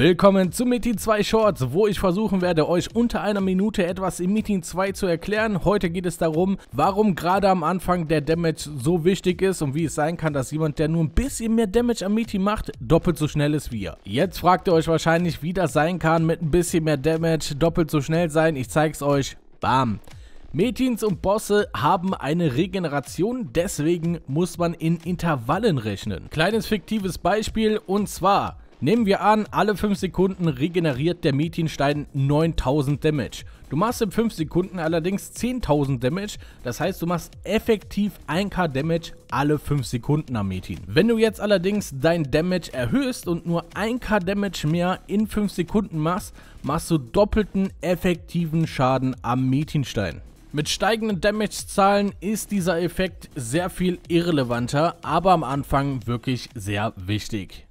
Willkommen zu Metin 2 Shorts, wo ich versuchen werde, euch unter einer Minute etwas in Metin 2 zu erklären. Heute geht es darum, warum gerade am Anfang der Damage so wichtig ist und wie es sein kann, dass jemand, der nur ein bisschen mehr Damage am Metin macht, doppelt so schnell ist wie ihr. Jetzt fragt ihr euch wahrscheinlich, wie das sein kann, mit ein bisschen mehr Damage doppelt so schnell sein. Ich zeig's euch. Bam! Metins und Bosse haben eine Regeneration, deswegen muss man in Intervallen rechnen. Kleines fiktives Beispiel, und zwar nehmen wir an, alle 5 Sekunden regeneriert der Metinstein 9000 Damage. Du machst in 5 Sekunden allerdings 10.000 Damage, das heißt, du machst effektiv 1k Damage alle 5 Sekunden am Metin. Wenn du jetzt allerdings dein Damage erhöhst und nur 1k Damage mehr in 5 Sekunden machst, machst du doppelten effektiven Schaden am Metinstein. Mit steigenden Damage-Zahlen ist dieser Effekt sehr viel irrelevanter, aber am Anfang wirklich sehr wichtig.